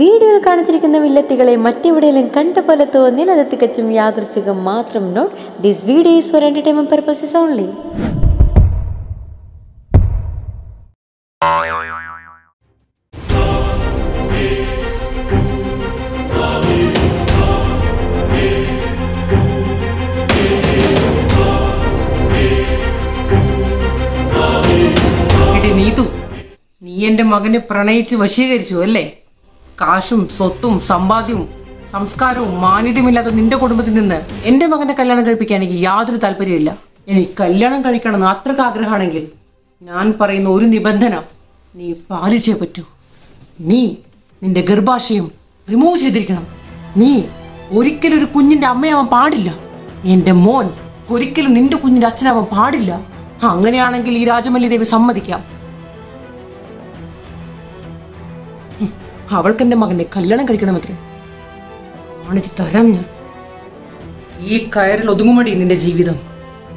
വീഡിയോയിൽ കാണിച്ചിരിക്കുന്ന വില്ലത്തികളെ മറ്റെവിടെയെങ്കിലും കണ്ടപോലെ തോന്നിയാൽ അത് തികച്ചും യാദൃശ്ചികം മാത്രം. Note this video is for entertainment purposes only. നീ എന്റെ മകനെ പ്രണയിച്ച് വശീകരിച്ചു അല്ലേ? കാശും സ്വത്തും സമ്പാദ്യവും സംസ്കാരവും മാന്യതയുമില്ലാത്ത നിന്റെ കുടുംബത്തിൽ നിന്ന് എന്റെ മകനെ കല്യാണം കഴിപ്പിക്കാൻ എനിക്ക് യാതൊരു താല്പര്യമില്ല. എനിക്ക് കല്യാണം കഴിക്കണമെന്ന് അത്രക്ക് ആഗ്രഹമാണെങ്കിൽ ഞാൻ പറയുന്ന ഒരു നിബന്ധന നീ പാലിച്ചേ പറ്റൂ. നീ നിന്റെ ഗർഭാശയം റിമൂവ് ചെയ്തിരിക്കണം. നീ ഒരിക്കലും ഒരു കുഞ്ഞിന്റെ അമ്മയാവാൻ പാടില്ല. എന്റെ മോൻ ഒരിക്കലും നിന്റെ കുഞ്ഞിന്റെ അച്ഛനാവാൻ പാടില്ല. അങ്ങനെയാണെങ്കിൽ ഈ രാജമല്ലി ദേവി സമ്മതിക്കാം. അവൾക്ക് എന്റെ മകനെ കല്യാണം കഴിക്കണമെത്ര കാണിച്ചു തരാം ഞാൻ. ഈ കയറിൽ ഒതുങ്ങുമടി നിന്റെ ജീവിതം.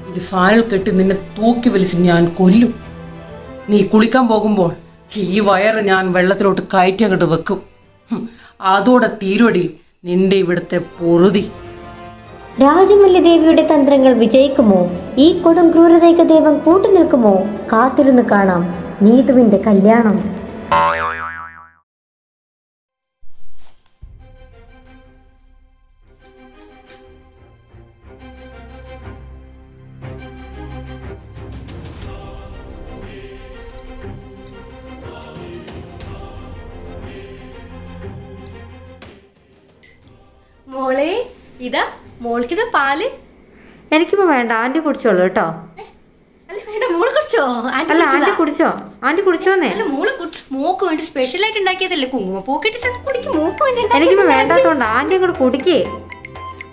ഇത് ഫാനിൽ കെട്ടി നിന്നെ തൂക്കി വലിച്ച് ഞാൻ കൊല്ലും. നീ കുളിക്കാൻ പോകുമ്പോൾ ഈ വയറ് ഞാൻ വെള്ളത്തിലോട്ട് കയറ്റി അങ്ങോട്ട് വെക്കും. അതോടെ തീരുവടി നിന്റെ ഇവിടുത്തെ പൊറുതി. രാജമല്ലി ദേവിയുടെ തന്ത്രങ്ങൾ വിജയിക്കുമോ? ഈ കൊടും ക്രൂരതയ്ക്ക് ദൈവം കൂട്ടുനിൽക്കുമോ? കാത്തിരുന്ന് കാണാം നീതുവിന്റെ കല്യാണം. മോളെ, ഇതാ മോൾക്കിതാ പാല്. എനിക്കിപ്പോ വേണ്ട, ആന്റി കുടിച്ചോളൂ കേട്ടോ. എനിക്കിപ്പോ വേണ്ടാത്തോണ്ട് ആന്റി അങ്ങോട്ട് കുടിക്കേ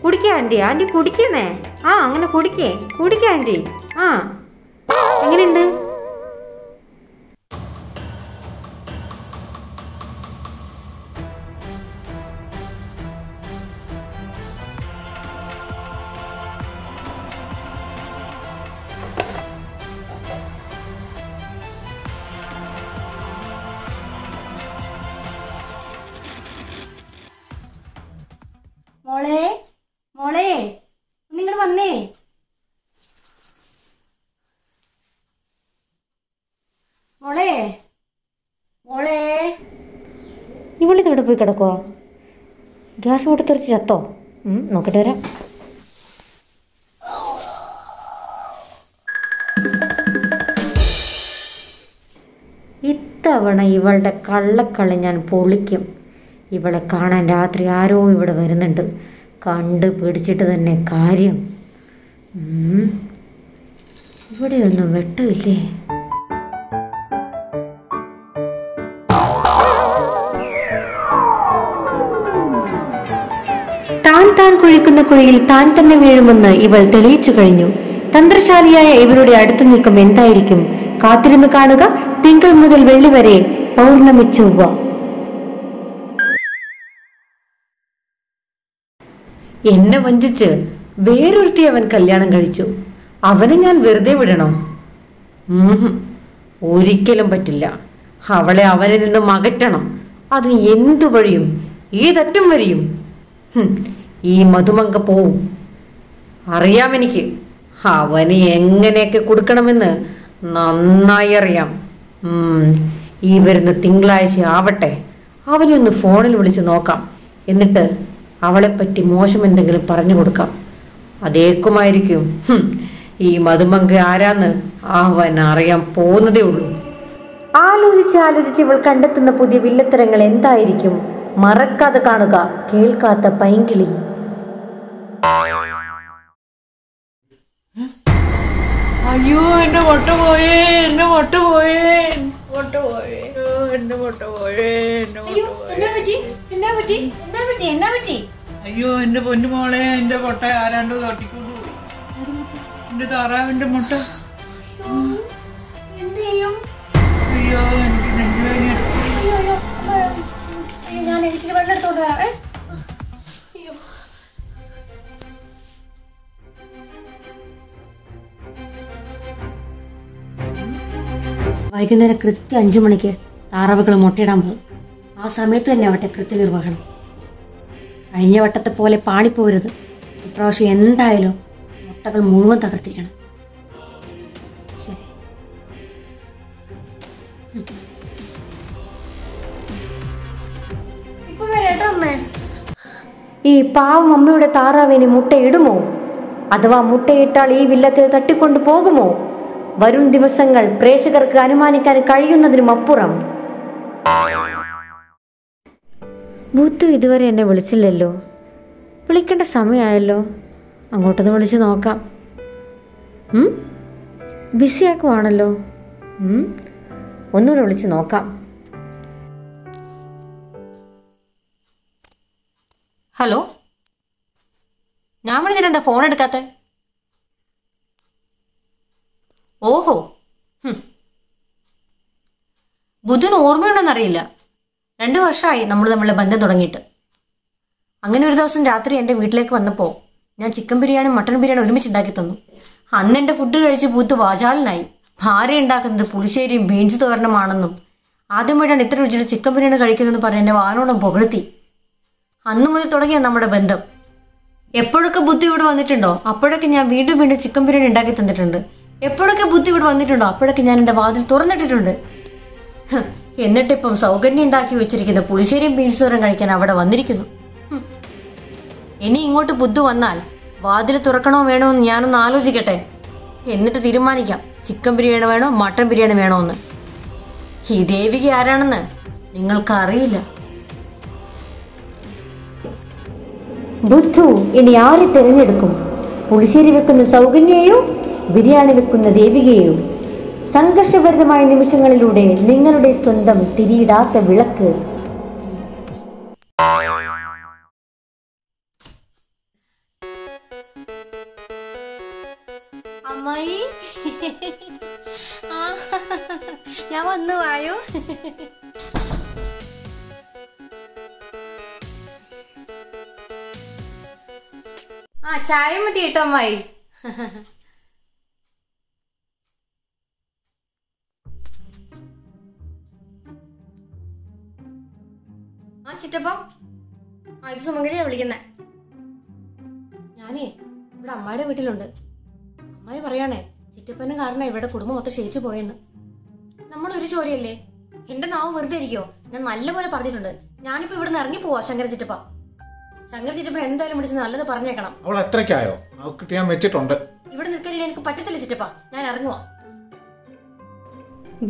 കുടിക്കേ ആന്റി ആന്റി കുടിക്കുന്നേ. ആ അങ്ങനെ കുടിക്കേ കുടിക്കേ ആന്റി. ആ എങ്ങനെയുണ്ട്? മോളെ, മോളെ നിങ്ങൾ വന്നേ. മോളെ, മോളെ ഇവളിതവിടെ പോയി കിടക്കുവോ? ഗ്യാസ് കൂട്ടി തെറിച്ച് ചത്തോ? നോക്കട്ടെ വരാം. ഇത്തവണ ഇവളുടെ കള്ളക്കളി ഞാൻ പൊളിക്കും. ഇവളെ കാണാൻ രാത്രി ആരോ ഇവിടെ വരുന്നുണ്ട്. കണ്ട് പിടിച്ചിട്ട് തന്നെ കാര്യം. ഇവിടെയൊന്നും വെട്ടമില്ലേ? താൻ കുഴിക്കുന്ന കുഴിയിൽ താൻ തന്നെ വീഴുമെന്ന് ഇവൾ തെളിയിച്ചു കഴിഞ്ഞു. തന്ത്രശാലിയായ ഇവരുടെ അടുത്ത് നീക്കം എന്തായിരിക്കും? കാത്തിരുന്ന് കാണുക. തിങ്കൾ മുതൽ വെള്ളി വരെ പൗർണമി ചൊവ്വ. എന്നെ വഞ്ചിച്ച് വേറൊരുത്തി അവൻ കല്യാണം കഴിച്ചു. അവനെ ഞാൻ വെറുതെ വിടണോ? ഒരിക്കലും പറ്റില്ല. അവളെ അവനിൽ നിന്നും അകറ്റണം. അതിന് എന്തു വഴിയും ഏതറ്റം വരെയും ഈ മധുമങ്ക പോവും. അറിയാമെനിക്ക് അവന് എങ്ങനെയൊക്കെ കൊടുക്കണമെന്ന് നന്നായി അറിയാം. ഈ വരുന്ന തിങ്കളാഴ്ച ആവട്ടെ, അവനെ ഒന്ന് ഫോണിൽ വിളിച്ച് നോക്കാം. എന്നിട്ട് അവളെപ്പറ്റി മോശം എന്തെങ്കിലും പറഞ്ഞു കൊടുക്കാം. അതേക്കുമായിരിക്കും ഈ മധുമങ്ക ആരാന്ന് അവൻ അറിയാൻ പോകുന്നതേ ഉള്ളൂ. ആലോചിച്ച് ഇവൾ കണ്ടെത്തുന്ന പുതിയ വില്ലത്തരങ്ങൾ എന്തായിരിക്കും? മറക്കാതെ കാണുക കേൾക്കാത്ത പൈങ്കിളി. അയ്യോ, എന്റെ മുട്ട പോയേ, എന്റെ മുട്ട പോയേ, മുട്ട പോയേ, എന്റെ മുട്ട പോയേ, എന്റെ അയ്യോ, എന്റെ പൊന്നു മോളെ, എന്റെ മുട്ട ആരാണ്ട് തട്ടിക്കൊണ്ടു പോയി. എന്റെ താറാവിന്റെ മുട്ട. അയ്യോ, എനിക്ക് നെഞ്ചുവേദന. ഞാൻ ഇച്ചിരി വെള്ളം എടുത്തോണ്ട് വരാം. വൈകുന്നേരം കൃത്യം 5 മണിക്ക് താറാവുകൾ മുട്ടയിടാൻ പോകും. ആ സമയത്ത് തന്നെ ആവട്ടെ കൃത്യനിർവഹണം. കഴിഞ്ഞ വട്ടത്തെ പോലെ പാളിപ്പോരുത്. ഇപ്രാവശ്യം എന്തായാലും മുട്ടകൾ മുഴുവൻ തകർത്തിരിക്കണം. ശരി. ഇപ്പോൾ വരട്ടെ അമ്മേ. ഈ പാവം അമ്മയുടെ താറാവിന് മുട്ടയിടുമോ? അഥവാ മുട്ടയിട്ടാൽ ഈ വില്ലത്തെ തട്ടിക്കൊണ്ടു പോകുമോ? വരും ദിവസങ്ങൾ പ്രേക്ഷകർക്ക് അനുമാനിക്കാൻ കഴിയുന്നതിനും അപ്പുറം. ബുദ്ധു ഇതുവരെ എന്നെ വിളിച്ചില്ലല്ലോ. വിളിക്കേണ്ട സമയമായല്ലോ. അങ്ങോട്ടൊന്ന് വിളിച്ച് നോക്കാം. ബിസിയാക്കുവാണല്ലോ. ഒന്നുകൂടെ വിളിച്ച് നോക്കാം. ഹലോ, ഞാൻ വിളിച്ചിട്ടെന്താ ഫോൺ എടുക്കാത്ത? ഓഹോ, ബുദ്ധന് ഓർമ്മയുണ്ടെന്നറിയില്ല. 2 വർഷമായി നമ്മൾ തമ്മിലുള്ള ബന്ധം തുടങ്ങിയിട്ട്. അങ്ങനെ ഒരു ദിവസം രാത്രി എൻ്റെ വീട്ടിലേക്ക് വന്നപ്പോൾ ഞാൻ ചിക്കൻ ബിരിയാണി മട്ടൺ ബിരിയാണി ഒരുമിച്ച് ഉണ്ടാക്കി തന്നു. അന്ന് എൻ്റെ ഫുഡ് കഴിച്ച് ബുദ്ധു വാചാലനായി. ഭാര്യ ഉണ്ടാക്കുന്നത് പുളിശ്ശേരിയും ബീൻസ് തോരനുമാണെന്നും ആദ്യമായിട്ടാണ് ഇത്ര രുചിയിൽ ചിക്കൻ ബിരിയാണി കഴിക്കുന്നതെന്ന് പറഞ്ഞ് എൻ്റെ വാനോളം പുകഴ്ത്തി. അന്നു മുതൽ തുടങ്ങിയ നമ്മുടെ ബന്ധം. എപ്പോഴൊക്കെ ബുദ്ധു ഇവിടെ വന്നിട്ടുണ്ടോ അപ്പോഴൊക്കെ ഞാൻ വീണ്ടും വീണ്ടും ചിക്കൻ ബിരിയാണി ഉണ്ടാക്കി തന്നിട്ടുണ്ട്. എപ്പോഴൊക്കെ ബുദ്ധു ഇവിടെ വന്നിട്ടുണ്ടോ അപ്പോഴൊക്കെ ഞാൻ എൻ്റെ വാതിൽ തുറന്നിട്ടിട്ടുണ്ട്. എന്നിട്ടിപ്പം സൗകര്യം ഉണ്ടാക്കി വെച്ചിരിക്കുന്ന പുളിശ്ശേരിയും ബീൻസോറും കഴിക്കാൻ അവിടെ വന്നിരിക്കുന്നു. ഇനി ഇങ്ങോട്ട് ബുദ്ധു വന്നാൽ വാതിൽ തുറക്കണോ വേണോ എന്ന് ഞാനൊന്ന് ആലോചിക്കട്ടെ. എന്നിട്ട് തീരുമാനിക്കാം ചിക്കൻ ബിരിയാണി വേണോ മട്ടൺ ബിരിയാണി വേണോ എന്ന്. ഈ ദേവിക ആരാണെന്ന് നിങ്ങൾക്കറിയില്ല. ബുദ്ധു ഇനി ആരെ തിരഞ്ഞെടുക്കും? പുളിശ്ശേരി വെക്കുന്ന സൗകര്യയെയോ ബിരിയാണി വെക്കുന്ന ദേവികയെയോ? സംഘർഷഭരിതമായ നിമിഷങ്ങളിലൂടെ നിങ്ങളുടെ സ്വന്തം തിരിയിടാത്ത വിളക്ക്. അമ്മായി, ഞാൻ വന്നു വായോ. ആ ചായ മതി കേട്ടോ അമ്മായി. ആ ചിറ്റപ്പ, ആ ഇത് സുമംഗലിയാ വിളിക്കുന്നേ. ഞാനേ ഇവിടെ അമ്മായിയുടെ വീട്ടിലുണ്ട്. അമ്മായി പറയാണേ ചിറ്റപ്പന് കാരണം ഇവിടെ കുടുംബം മൊത്തം ക്ഷയിച്ചു പോയെന്ന്. നമ്മളൊരു ചോരയല്ലേ. എന്റെ നാവ് വെറുതെ ഇരിക്കോ? ഞാൻ നല്ലപോലെ പറഞ്ഞിട്ടുണ്ട്. ഞാനിപ്പോ ഇവിടെ നിന്ന് ഇറങ്ങി പോവാ. ശങ്കര ചിറ്റപ്പൻ എന്തായാലും വിളിച്ച് നല്ലത് പറഞ്ഞേക്കണം. ഇവിടെ നിൽക്കാനിടെ എനിക്ക് പറ്റത്തില്ല ചിറ്റപ്പ. ഞാൻ ഇറങ്ങുവാ.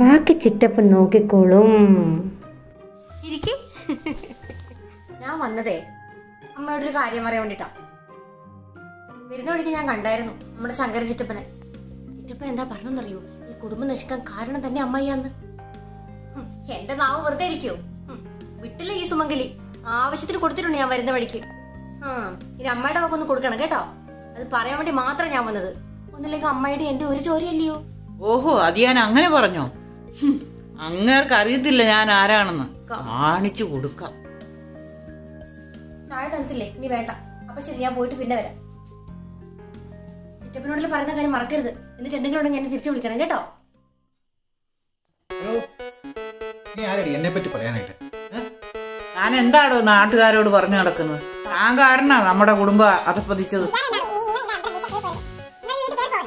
ബാക്കി ചിറ്റപ്പൻ നോക്കിക്കോളും. ഇരിക്കും. ഞാൻ വന്നതേ അമ്മയോടൊരു കാര്യം പറയാൻ വേണ്ടിട്ടാ. വരുന്ന വഴിക്ക് ഞാൻ കണ്ടായിരുന്നു നമ്മുടെ ശങ്കര ചിറ്റപ്പനെ. ചിറ്റപ്പൻ എന്താ പറഞ്ഞെന്നറിയോ? ഈ കുടുംബം നശിക്കാൻ കാരണം തന്നെ അമ്മയ്യാന്ന്. എന്റെ നാവ് വെറുതെ ഇരിക്കോ? വിട്ടില്ല ഈ സുമംഗലി. ആവശ്യത്തിന് കൊടുത്തിട്ടുണ്ട് ഞാൻ വരുന്ന വഴിക്ക്. ഇനി അമ്മയുടെ വകൊന്ന് കൊടുക്കണം കേട്ടോ. അത് പറയാൻ വേണ്ടി മാത്രം ഞാൻ വന്നത്. ഒന്നില്ലെങ്കിൽ അമ്മയുടെ എന്റെ ഒരു ചോരയല്ലയോ. ഓഹോ, അത് ഞാൻ അങ്ങനെ പറഞ്ഞോ? അങ്ങേർക്ക് അറിയത്തില്ല ഞാൻ ആരാണെന്ന്. കാണിച്ചു കൊടുക്കാം. ചായ തണുത്തില്ലേ? ഇനി വേണ്ട. അപ്പൊ ശരി, ഞാൻ പോയിട്ട് പിന്നെ വരാം. ചിറ്റപ്പനോട് പറയുന്ന കാര്യം മറക്കരുത്. എന്നിട്ട് എന്തെങ്കിലും ഉണ്ടെങ്കിൽ എന്നെ തിരിച്ചു വിളിക്കണം കേട്ടോ. ഞാൻ എന്താണോ നാട്ടുകാരോട് പറഞ്ഞു നടക്കുന്നത്? താൻ കാരണാ നമ്മുടെ കുടുംബം അധപ്പതിച്ചത്. കണ്ടോ സൗണ്ട് കുറച്ച് തരാം.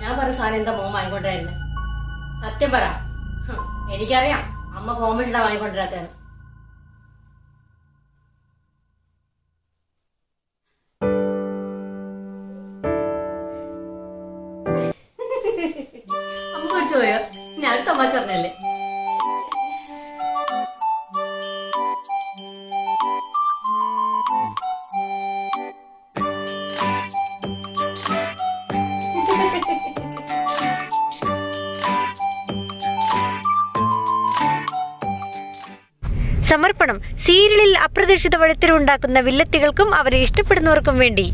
ഞാൻ പറഞ്ഞ സാധനം എന്താ മോൻ വാങ്ങിക്കൊണ്ടിരുന്നേ? സത്യം പറ. എനിക്കറിയാം അമ്മ കോമിട്ടാ വാങ്ങിക്കൊണ്ടിരാത്തത്. ഞാൻ തമാശ പറഞ്ഞല്ലേ. സമർപ്പണം സീരിയലിൽ അപ്രതീക്ഷിത വഴിത്തിരിവുണ്ടാക്കുന്ന വില്ലത്തികൾക്കും അവരെ ഇഷ്ടപ്പെടുന്നവർക്കും വേണ്ടി.